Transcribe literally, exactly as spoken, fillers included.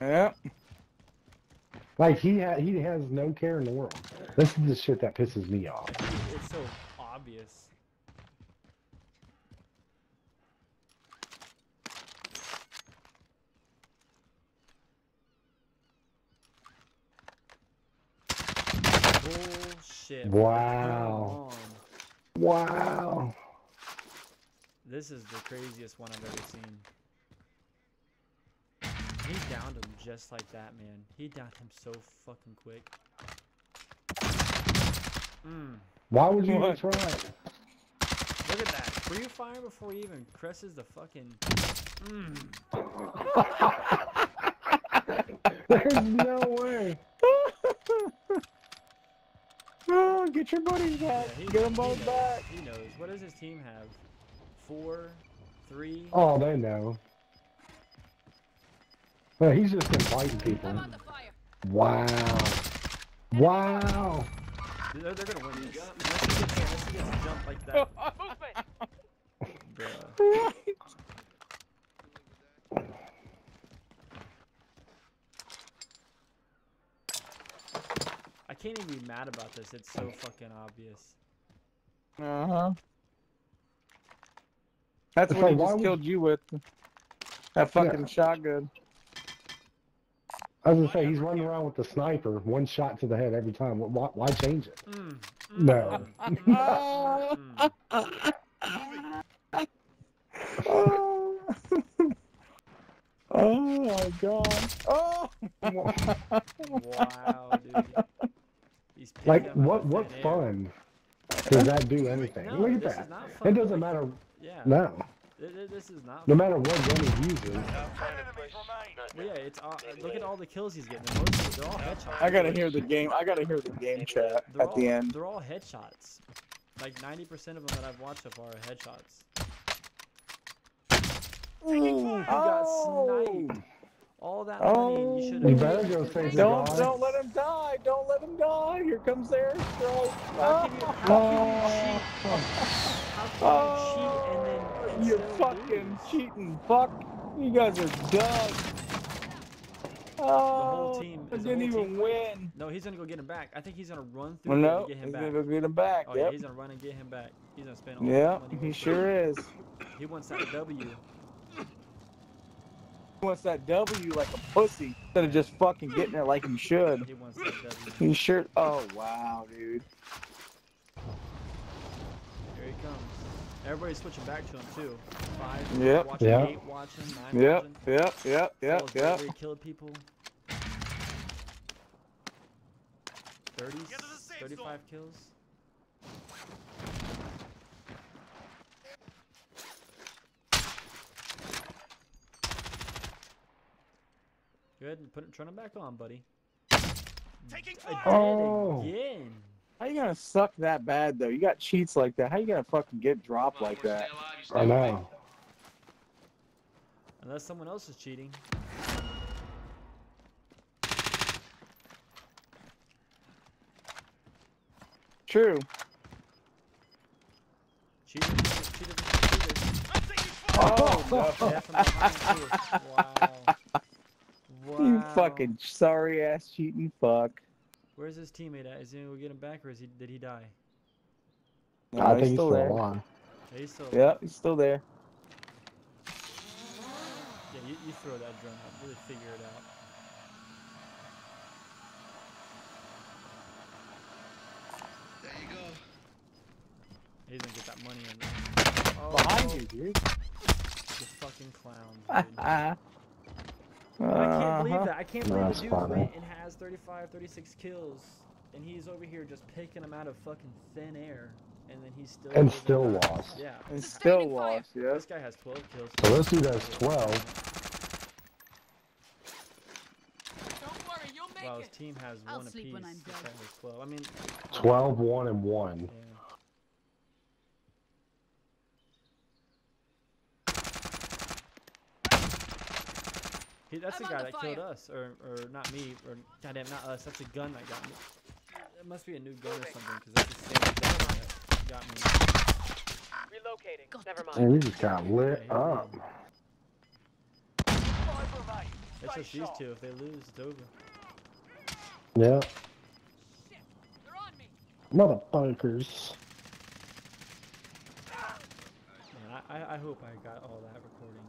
Yeah. Like, he ha he has no care in the world. This is the shit that pisses me off. It's so obvious. Bullshit. Wow. Wow. This is the craziest one I've ever seen. He downed him just like that, man. He downed him so fucking quick. Mm. Why would you even try? Look at that. Free fire before he even presses the fucking... Mm. There's no way. Oh, get your buddies back. Yeah, get knows, them both back. He knows. What does his team have? Four, three... Oh, they know. Well, he's just inviting people. Wow. Wow. They're, they're gonna win this. Unless he gets, unless he gets jumped like that. Bruh. I can't even be mad about this. It's so fucking obvious. Uh-huh. That's what I just killed you with. That fucking shotgun. I was gonna say, he's running around with the sniper, one shot to the head every time. Why, why change it? Mm, mm, no. Mm, mm. Oh my god. Oh! Wow, dude. He's like, what, what fun does that do anything? No, look at that. It doesn't like, matter. Yeah. No. This is not no matter what gun he uses. Well, yeah, it's all, look at all the kills he's getting. Most of them, they're all headshots. I gotta hear the game. I gotta hear the game chat they're at all, the end. They're all headshots. Like ninety percent of them that I've watched so far are headshots. Ooh, he got sniped. All that oh, money you should have. You better go save the Don't guys. Don't let him die. Don't let him die. Here comes their stroke. How can you cheat? How can you cheat? And then. You fucking cheating fuck! You guys are dumb. Oh, the whole team. I didn't even win. No, he's gonna go get him back. I think he's gonna run through well, no, and get him he's back. He's gonna go get him back. Oh yep. Yeah, he's gonna run and get him back. He's gonna spend all yeah, the money. Yeah, he sure is. He wants that W. He wants that W like a pussy instead of just fucking getting it like he should. He wants that W. He sure. Oh wow, dude. Here he comes. Everybody's switching back to him too. Five, yep, watching, yep. eight watching, nine yep, watching. Yep, yep, yep, so yep, yep. Killed people. thirty, thirty-five kills. Go ahead and put it, turn him back on, buddy. Taking fire. Oh. Again. How you gonna suck that bad though? You got cheats like that. How you gonna fucking get dropped like that? I know. Unless someone else is cheating. True. Cheater, cheater, cheater. Oh, wow. Wow. You fucking sorry ass cheating fuck. Where's his teammate at? Is he going to get him back, or is he, did he die? No, I think he's still, he's still there. Alive. Yeah, he's still yeah, he's still there. Yeah, you, you throw that drone up. Really figure it out. There you go. He's going to get that money in there. Oh, behind you, dude. The fucking clown, dude. Uh-huh. I can't believe that. I can't no, believe the dude funny. went and has thirty-five, thirty-six kills, and he's over here just picking them out of fucking thin air, and then he's still and still out. lost. Yeah, and still lost. Yeah. This guy has twelve kills. So this dude has twelve. Don't worry, you'll make well, his team has I'll one apiece. twelve. I mean, twelve, one, and one. Yeah. He, that's the guy that killed us, or or not me, or goddamn not us. That's a gun that got me. It must be a new gun or something, because that's the same gun that got me. Relocating. Never mind. Man, we just got lit yeah, up. It's just these two. If they lose, it's over. Yeah. Shit, they're on me. Motherfuckers. Man, I, I hope I got all that recording.